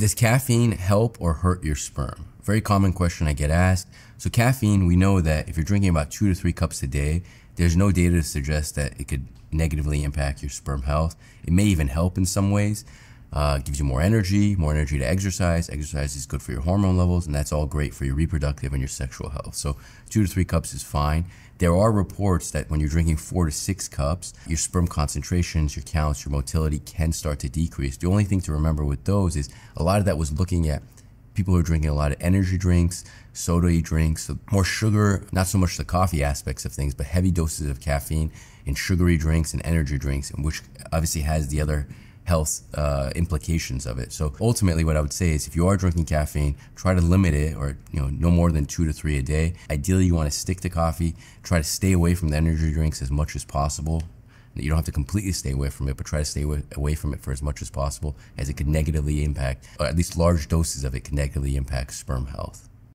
Does caffeine help or hurt your sperm? Very common question I get asked. So caffeine, we know that if you're drinking about 2 to 3 cups a day, there's no data to suggest that it could negatively impact your sperm health. It may even help in some ways. Gives you more energy to exercise. Exercise is good for your hormone levels, and that's all great for your reproductive and your sexual health. So 2 to 3 cups is fine. There are reports that when you're drinking 4 to 6 cups, your sperm concentrations, your counts, your motility can start to decrease. The only thing to remember with those is a lot of that was looking at people who are drinking a lot of energy drinks, soda-y drinks, more sugar, not so much the coffee aspects of things, but heavy doses of caffeine in sugary drinks and energy drinks, and which obviously has the other health implications of it. So ultimately what I would say is if you are drinking caffeine, try to limit it, or no more than 2 to 3 a day. Ideally, you want to stick to coffee, try to stay away from the energy drinks as much as possible. You don't have to completely stay away from it, but try to stay away from it for as much as possible, as it could negatively impact, or at least large doses of it can negatively impact sperm health.